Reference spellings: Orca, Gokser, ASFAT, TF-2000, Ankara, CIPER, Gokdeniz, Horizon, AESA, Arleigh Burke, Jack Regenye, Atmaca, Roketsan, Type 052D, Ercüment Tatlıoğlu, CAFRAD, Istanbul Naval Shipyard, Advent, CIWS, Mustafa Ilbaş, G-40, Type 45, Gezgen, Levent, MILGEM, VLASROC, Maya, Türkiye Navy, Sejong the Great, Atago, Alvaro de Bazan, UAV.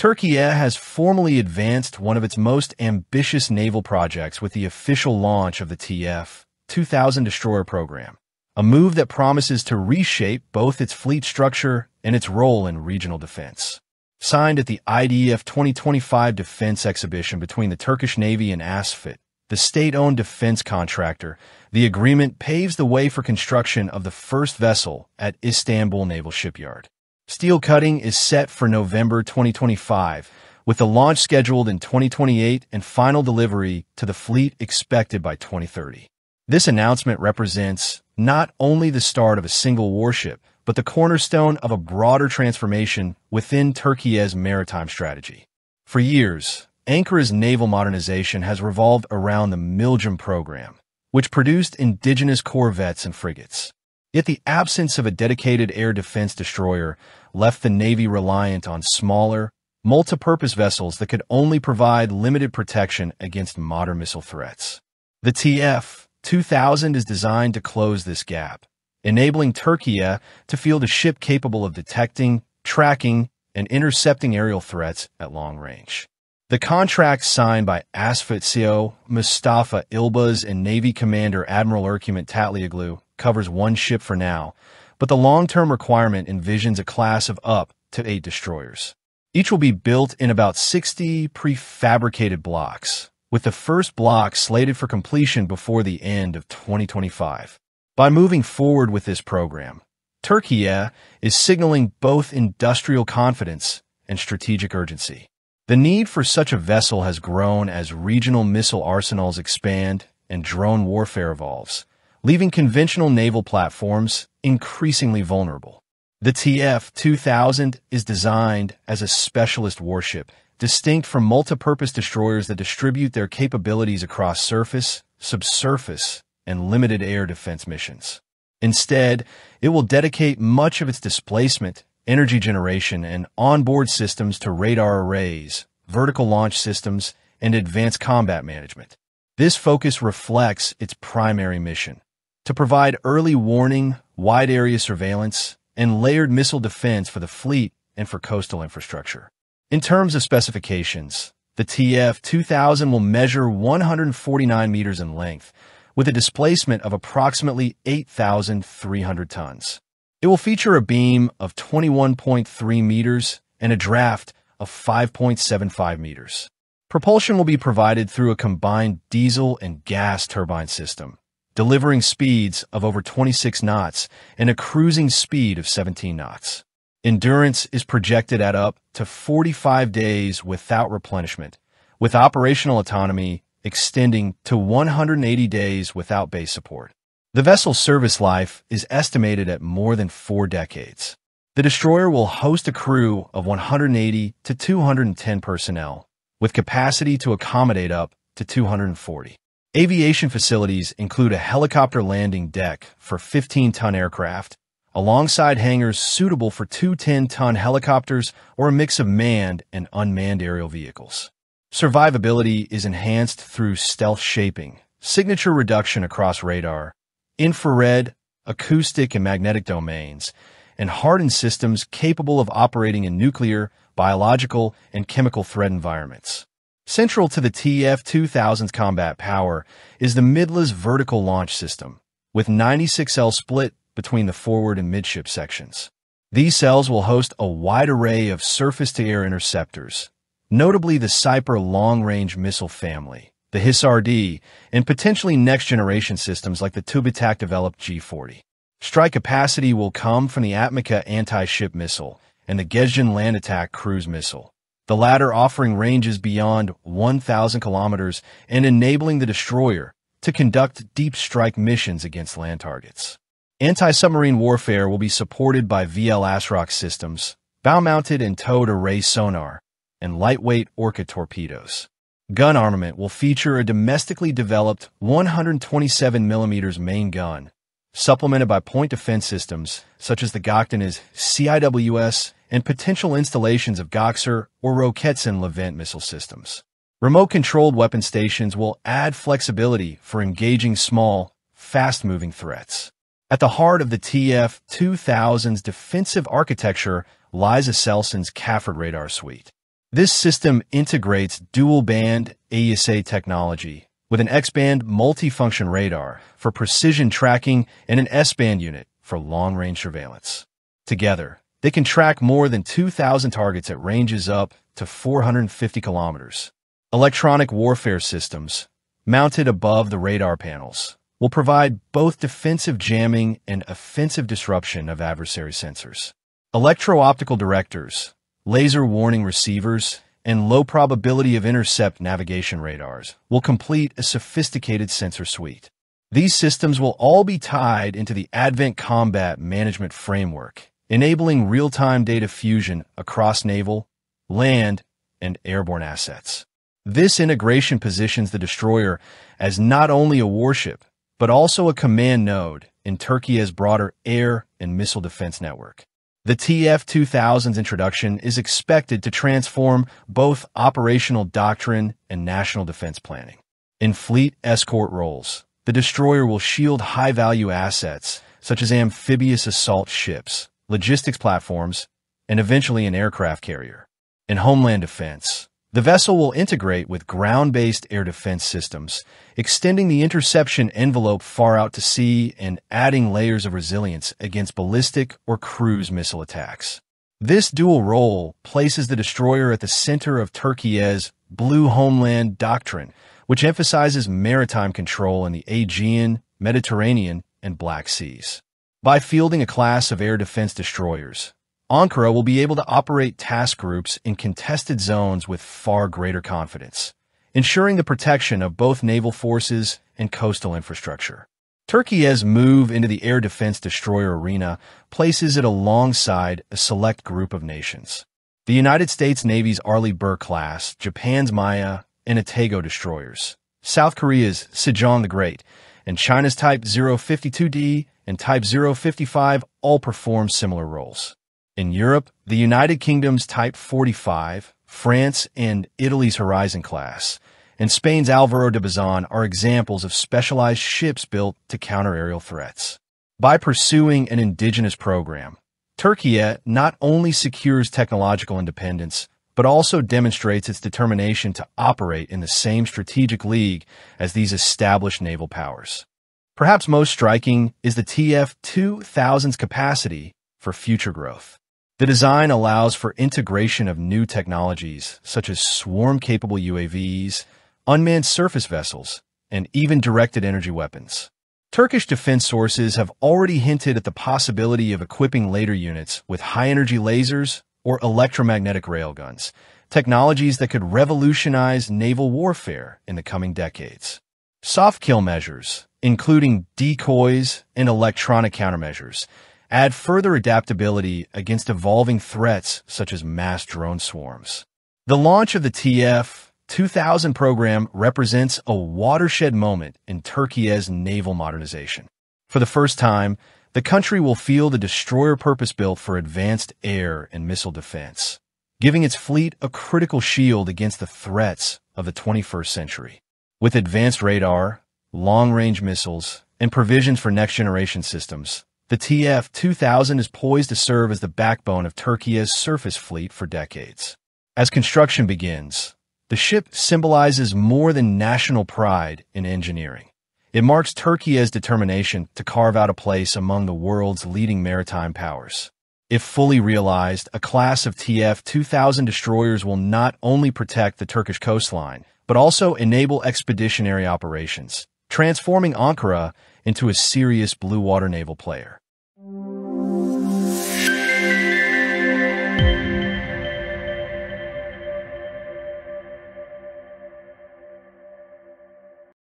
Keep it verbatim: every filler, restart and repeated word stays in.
Turkey has formally advanced one of its most ambitious naval projects with the official launch of the T F two thousand destroyer program, a move that promises to reshape both its fleet structure and its role in regional defense. Signed at the I D E F twenty twenty-five defense exhibition between the Turkish Navy and ASFAT, the state-owned defense contractor, the agreement paves the way for construction of the first vessel at Istanbul Naval Shipyard. Steel cutting is set for November twenty twenty-five, with the launch scheduled in twenty twenty-eight and final delivery to the fleet expected by twenty thirty. This announcement represents not only the start of a single warship, but the cornerstone of a broader transformation within Turkey's maritime strategy. For years, Ankara's naval modernization has revolved around the MILGEM program, which produced indigenous corvettes and frigates. Yet the absence of a dedicated air defense destroyer left the Navy reliant on smaller, multipurpose vessels that could only provide limited protection against modern missile threats. The T F two thousand is designed to close this gap, enabling Turkey to field a ship capable of detecting, tracking, and intercepting aerial threats at long range. The contract signed by ASFAT C E O Mustafa Ilbaş and Navy Commander Admiral Ercüment Tatlıoğlu covers one ship for now, but the long-term requirement envisions a class of up to eight destroyers. Each will be built in about sixty prefabricated blocks, with the first block slated for completion before the end of twenty twenty-five. By moving forward with this program, Turkey is signaling both industrial confidence and strategic urgency. The need for such a vessel has grown as regional missile arsenals expand and drone warfare evolves, leaving conventional naval platforms increasingly vulnerable. The T F two thousand is designed as a specialist warship, distinct from multipurpose destroyers that distribute their capabilities across surface, subsurface, and limited air defense missions. Instead, it will dedicate much of its displacement, energy generation, and onboard systems to radar arrays, vertical launch systems, and advanced combat management. This focus reflects its primary mission: to provide early warning, wide-area surveillance, and layered missile defense for the fleet and for coastal infrastructure. In terms of specifications, the T F two thousand will measure one hundred forty-nine meters in length, with a displacement of approximately eight thousand three hundred tons. It will feature a beam of twenty-one point three meters and a draft of five point seven five meters. Propulsion will be provided through a combined diesel and gas turbine system, delivering speeds of over twenty-six knots and a cruising speed of seventeen knots. Endurance is projected at up to forty-five days without replenishment, with operational autonomy extending to one hundred eighty days without base support. The vessel's service life is estimated at more than four decades. The destroyer will host a crew of one hundred eighty to two hundred ten personnel, with capacity to accommodate up to two hundred forty. Aviation facilities include a helicopter landing deck for fifteen-ton aircraft, alongside hangars suitable for two ten-ton helicopters or a mix of manned and unmanned aerial vehicles. Survivability is enhanced through stealth shaping, signature reduction across radar, infrared, acoustic and magnetic domains, and hardened systems capable of operating in nuclear, biological, and chemical threat environments. Central to the T F two thousand's combat power is the MIDLAS vertical launch system, with ninety-six cells split between the forward and midship sections. These cells will host a wide array of surface-to-air interceptors, notably the CIPER long-range missile family, the HISAR D, and potentially next-generation systems like the Tubatak-developed G forty. Strike capacity will come from the Atmaca anti-ship missile and the Gezgen land attack cruise missile, the latter offering ranges beyond one thousand kilometers and enabling the destroyer to conduct deep strike missions against land targets. Anti-submarine warfare will be supported by V L A S R O C systems, bow-mounted and towed array sonar, and lightweight Orca torpedoes. Gun armament will feature a domestically developed one hundred twenty-seven millimeter main gun, supplemented by point defense systems such as the Gokdeniz C I W S and potential installations of Gokser or Roketsan Levent missile systems. Remote-controlled weapon stations will add flexibility for engaging small, fast-moving threats. At the heart of the T F two thousand's defensive architecture lies Aselsan's CAFRAD radar suite. This system integrates dual-band A E S A technology with an X-band multifunction radar for precision tracking and an S-band unit for long-range surveillance. Together, they can track more than two thousand targets at ranges up to four hundred fifty kilometers. Electronic warfare systems, mounted above the radar panels, will provide both defensive jamming and offensive disruption of adversary sensors. Electro-optical directors, laser warning receivers, and low probability of intercept navigation radars will complete a sophisticated sensor suite. These systems will all be tied into the Advent Combat Management Framework, enabling real-time data fusion across naval, land, and airborne assets. This integration positions the destroyer as not only a warship, but also a command node in Turkey's broader air and missile defense network. The T F two thousand's introduction is expected to transform both operational doctrine and national defense planning. In fleet escort roles, the destroyer will shield high-value assets such as amphibious assault ships, logistics platforms, and eventually an aircraft carrier. In homeland defense, the vessel will integrate with ground-based air defense systems, extending the interception envelope far out to sea and adding layers of resilience against ballistic or cruise missile attacks. This dual role places the destroyer at the center of Turkey's Blue Homeland Doctrine, which emphasizes maritime control in the Aegean, Mediterranean, and Black Seas. By fielding a class of air defense destroyers, Ankara will be able to operate task groups in contested zones with far greater confidence, ensuring the protection of both naval forces and coastal infrastructure. Turkey's move into the air defense destroyer arena places it alongside a select group of nations. The United States Navy's Arleigh Burke class, Japan's Maya and Atago destroyers, South Korea's Sejong the Great, and China's Type zero five two D and Type zero five five all perform similar roles. In Europe, the United Kingdom's Type forty-five, France and Italy's Horizon class, and Spain's Alvaro de Bazan are examples of specialized ships built to counter aerial threats. By pursuing an indigenous program, Turkey not only secures technological independence, but also demonstrates its determination to operate in the same strategic league as these established naval powers. Perhaps most striking is the T F two thousand's capacity for future growth. The design allows for integration of new technologies such as swarm-capable U A Vs, unmanned surface vessels, and even directed energy weapons. Turkish defense sources have already hinted at the possibility of equipping later units with high-energy lasers or electromagnetic railguns, technologies that could revolutionize naval warfare in the coming decades. Soft kill measures, including decoys and electronic countermeasures, add further adaptability against evolving threats such as mass drone swarms. The launch of the T F two thousand program represents a watershed moment in Turkey's naval modernization. For the first time, the country will field a destroyer purpose-built for advanced air and missile defense, giving its fleet a critical shield against the threats of the twenty-first century. With advanced radar, long-range missiles, and provisions for next-generation systems, the T F two thousand is poised to serve as the backbone of Turkey's surface fleet for decades. As construction begins, the ship symbolizes more than national pride in engineering. It marks Turkey's determination to carve out a place among the world's leading maritime powers. If fully realized, a class of T F two thousand destroyers will not only protect the Turkish coastline, but also enable expeditionary operations, transforming Ankara into a serious blue-water naval player.